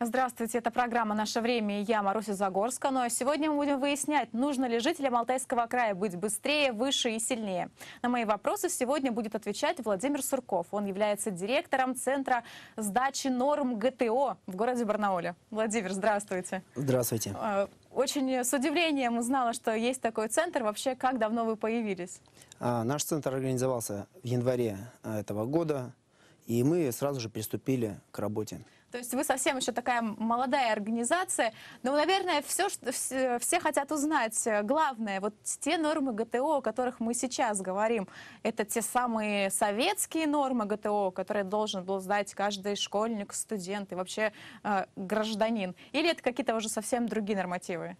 Здравствуйте, это программа «Наше время», я Маруся Загорская. Ну а сегодня мы будем выяснять, нужно ли жителям Алтайского края быть быстрее, выше и сильнее. На мои вопросы сегодня будет отвечать Владимир Сурков. Он является директором Центра сдачи норм ГТО в городе Барнауле. Владимир, здравствуйте. Здравствуйте. Очень с удивлением узнала, что есть такой центр. Вообще, как давно вы появились? Наш центр организовался в январе этого года, и мы сразу же приступили к работе. То есть вы совсем еще такая молодая организация. Но, наверное, все хотят узнать. Главное, вот те нормы ГТО, о которых мы сейчас говорим, это те самые советские нормы ГТО, которые должен был сдать каждый школьник, студент и вообще гражданин. Или это какие-то уже совсем другие нормативы?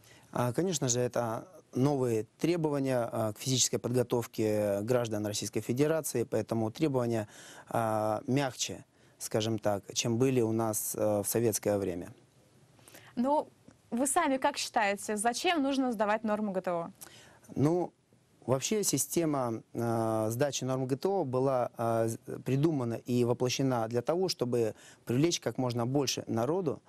Конечно же, это новые требования к физической подготовке граждан Российской Федерации, поэтому требования мягче, скажем так, чем были у нас в советское время. Ну, вы сами как считаете, зачем нужно сдавать норму ГТО? Ну, вообще система сдачи норм ГТО была придумана и воплощена для того, чтобы привлечь как можно больше народу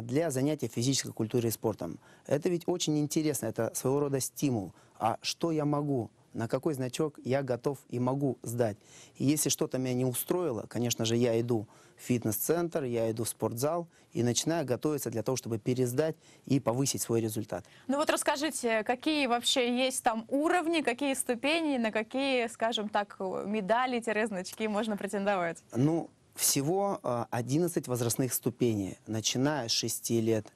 для занятия физической культурой и спортом. Это ведь очень интересно, это своего рода стимул. А что я могу? На какой значок я готов и могу сдать. И если что-то меня не устроило, конечно же, я иду в фитнес-центр, я иду в спортзал и начинаю готовиться для того, чтобы пересдать и повысить свой результат. Ну вот расскажите, какие вообще есть там уровни, какие ступени, на какие, скажем так, медали-значки можно претендовать? Ну, всего 11 возрастных ступеней, начиная с 6 лет.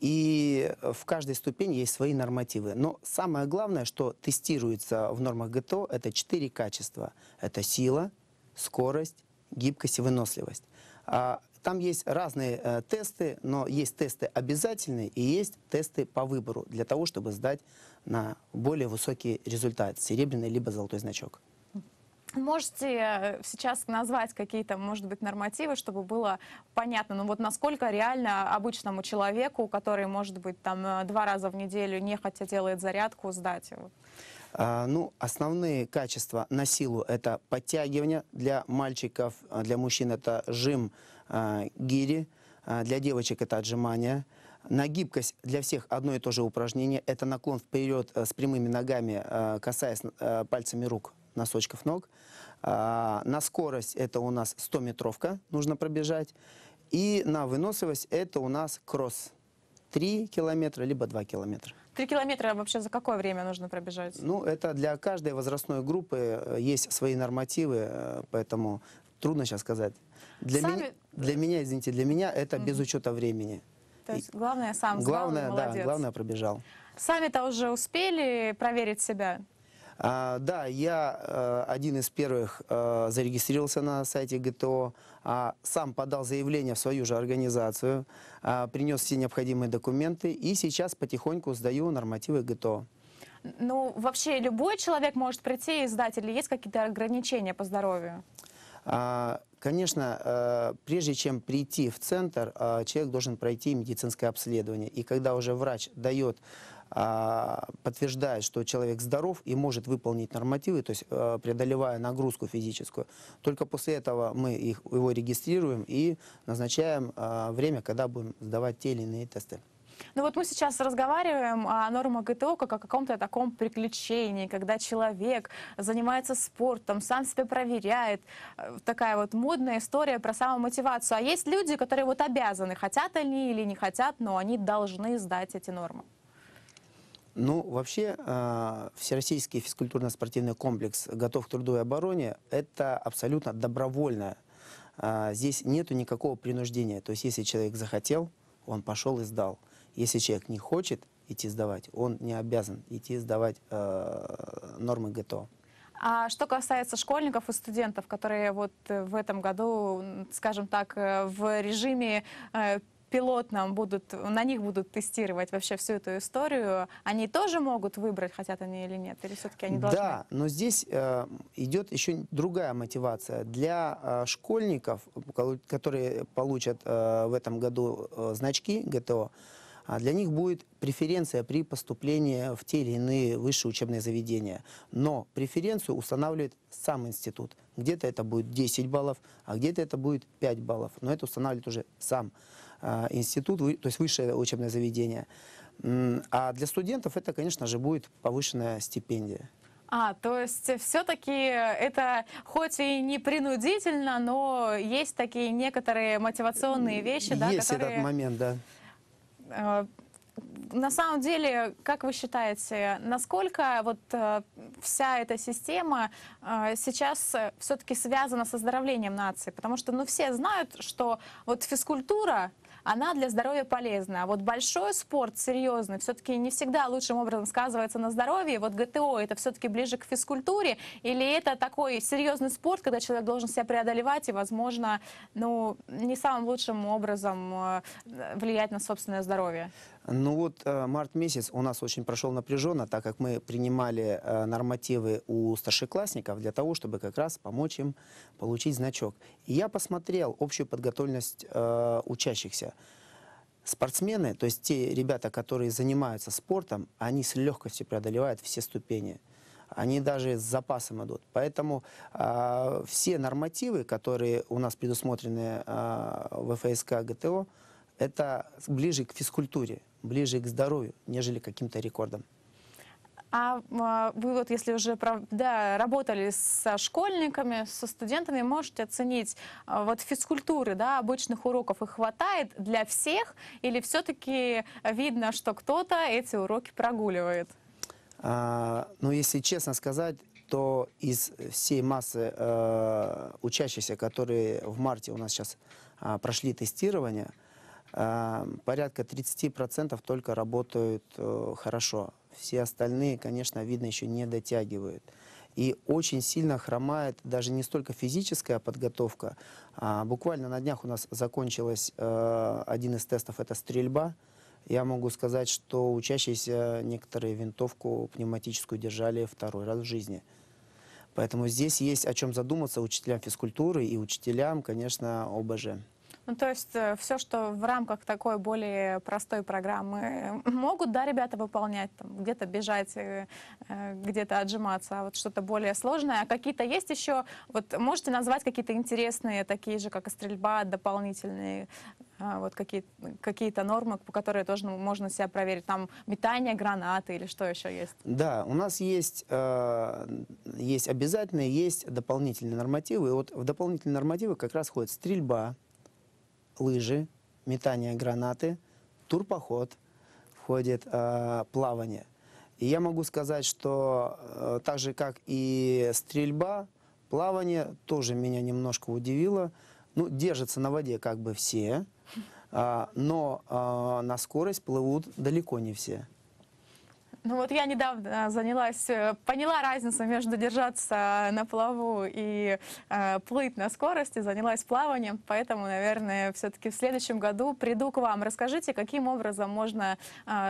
И в каждой ступени есть свои нормативы. Но самое главное, что тестируется в нормах ГТО, это 4 качества. Это сила, скорость, гибкость и выносливость. Там есть разные тесты, но есть тесты обязательные и есть тесты по выбору, для того, чтобы сдать на более высокий результат, серебряный либо золотой значок. Можете сейчас назвать какие-то, может быть, нормативы, чтобы было понятно, ну вот насколько реально обычному человеку, который, может быть, там 2 раза в неделю нехотя делает зарядку, сдать его? Ну, основные качества на силу – это подтягивание для мальчиков, для мужчин – это жим гири, для девочек – это отжимания. На гибкость для всех одно и то же упражнение – это наклон вперед с прямыми ногами, касаясь пальцами рук носочков ног. На скорость это у нас 100-метровка, нужно пробежать. И на выносливость это у нас кросс. 3 километра, либо 2 километра. 3 километра вообще за какое время нужно пробежать? Ну, это для каждой возрастной группы есть свои нормативы, поэтому трудно сейчас сказать. Для меня, извините, это без учета времени. То есть главное, сам сдал, молодец. Да, главное, пробежал. Сами-то уже успели проверить себя? Да, я один из первых зарегистрировался на сайте ГТО, сам подал заявление в свою же организацию, принес все необходимые документы и сейчас потихоньку сдаю нормативы ГТО. Ну, вообще любой человек может прийти и сдать, или есть какие-то ограничения по здоровью? Конечно, прежде чем прийти в центр, человек должен пройти медицинское обследование. И когда уже врач подтверждает, что человек здоров и может выполнить нормативы, то есть преодолевая нагрузку физическую, только после этого мы его регистрируем и назначаем время, когда будем сдавать те или иные тесты. Ну вот мы сейчас разговариваем о нормах ГТО как о каком-то таком приключении, когда человек занимается спортом, сам себя проверяет. Такая вот модная история про самомотивацию. А есть люди, которые вот обязаны, хотят они или не хотят, но они должны сдать эти нормы. Ну, вообще, Всероссийский физкультурно-спортивный комплекс «Готов к труду и обороне» — это абсолютно добровольно. Здесь нету никакого принуждения. То есть, если человек захотел, он пошел и сдал. Если человек не хочет идти сдавать, он не обязан идти сдавать нормы ГТО. А что касается школьников и студентов, которые вот в этом году, скажем так, в режиме пилотном на них будут тестировать вообще всю эту историю, они тоже могут выбрать, хотят они или нет, или все-таки они должны? Да, но здесь идет еще другая мотивация. Для школьников, которые получат в этом году значки ГТО, для них будет преференция при поступлении в те или иные высшие учебные заведения. Но преференцию устанавливает сам институт. Где-то это будет 10 баллов, а где-то это будет 5 баллов. Но это устанавливает уже сам институт, то есть высшее учебное заведение. А для студентов это, конечно же, будет повышенная стипендия. То есть все-таки это хоть и не принудительно, но есть такие некоторые мотивационные вещи, да, которые... Есть этот момент, да. На самом деле, как вы считаете, насколько вот вся эта система сейчас все-таки связана с оздоровлением нации? Потому что, ну, все знают, что вот физкультура, она для здоровья полезна. А вот большой спорт, серьезный, все-таки не всегда лучшим образом сказывается на здоровье. Вот ГТО — это все-таки ближе к физкультуре? Или это такой серьезный спорт, когда человек должен себя преодолевать и, возможно, ну, не самым лучшим образом влиять на собственное здоровье? Ну вот март месяц у нас очень прошел напряженно, так как мы принимали нормативы у старшеклассников для того, чтобы как раз помочь им получить значок. И я посмотрел общую подготовленность учащихся. Спортсмены, то есть те ребята, которые занимаются спортом, они с легкостью преодолевают все ступени. Они даже с запасом идут. Поэтому все нормативы, которые у нас предусмотрены в ФСК ГТО, это ближе к физкультуре, ближе к здоровью, нежели к каким-то рекордам. А вы вот, если уже работали со школьниками, со студентами, можете оценить, вот физкультуры, да, обычных уроков, их хватает для всех? Или все-таки видно, что кто-то эти уроки прогуливает? Ну, если честно сказать, то из всей массы учащихся, которые в марте у нас сейчас прошли тестирование, порядка 30% только работают хорошо. Все остальные, конечно, видно, еще не дотягивают. И очень сильно хромает даже не столько физическая подготовка. Буквально на днях у нас закончилась один из тестов — это стрельба. Я могу сказать, что учащиеся некоторые винтовку пневматическую держали второй раз в жизни. Поэтому здесь есть о чем задуматься учителям физкультуры и учителям, конечно, ОБЖ. Ну, то есть все, что в рамках такой более простой программы могут, да, ребята выполнять, где-то бежать, где-то отжиматься, а вот что-то более сложное. А какие-то есть еще, вот можете назвать какие-то интересные, такие же, как и стрельба, дополнительные, вот какие-то нормы, по которым тоже можно себя проверить, там метание гранаты или что еще есть? Да, у нас есть обязательные, есть дополнительные нормативы. И вот в дополнительные нормативы как раз входит стрельба, лыжи, метание гранаты, турпоход, входит плавание. И я могу сказать, что так же, как и стрельба, плавание тоже меня немножко удивило. Ну, держатся на воде как бы все, но на скорость плывут далеко не все. Ну вот я недавно поняла разницу между держаться на плаву и плыть на скорости, занялась плаванием, поэтому, наверное, все-таки в следующем году приду к вам. Расскажите, каким образом можно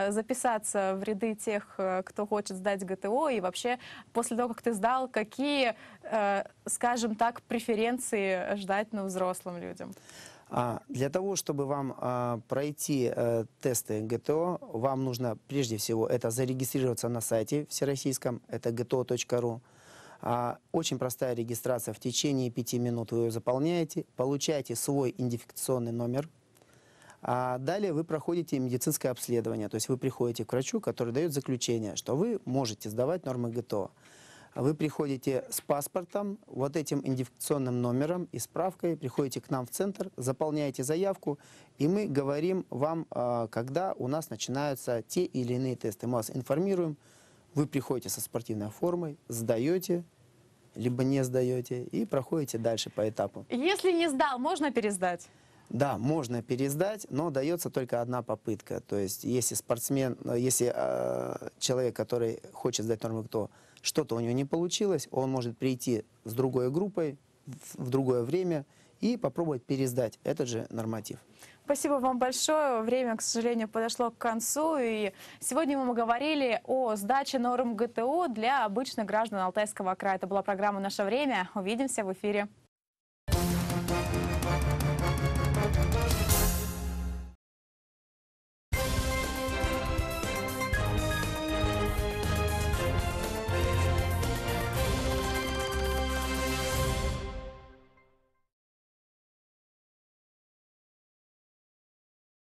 записаться в ряды тех, кто хочет сдать ГТО, и вообще после того, как ты сдал, какие, скажем так, преференции ждать, ну, взрослым людям? Для того, чтобы вам пройти тесты ГТО, вам нужно прежде всего это зарегистрироваться на сайте всероссийском, это gto.ru. Очень простая регистрация, в течение 5 минут вы ее заполняете, получаете свой идентификационный номер. Далее вы проходите медицинское обследование, то есть вы приходите к врачу, который дает заключение, что вы можете сдавать нормы ГТО. Вы приходите с паспортом, вот этим идентификационным номером и справкой, приходите к нам в центр, заполняете заявку, и мы говорим вам, когда у нас начинаются те или иные тесты. Мы вас информируем, вы приходите со спортивной формой, сдаете, либо не сдаете, и проходите дальше по этапу. Если не сдал, можно пересдать? Да, можно пересдать, но дается только одна попытка. То есть если спортсмен, если человек, который хочет сдать норму ГТО, что-то у него не получилось, он может прийти с другой группой в другое время и попробовать пересдать этот же норматив. Спасибо вам большое. Время, к сожалению, подошло к концу. И сегодня мы говорили о сдаче норм ГТО для обычных граждан Алтайского края. Это была программа «Наше время». Увидимся в эфире.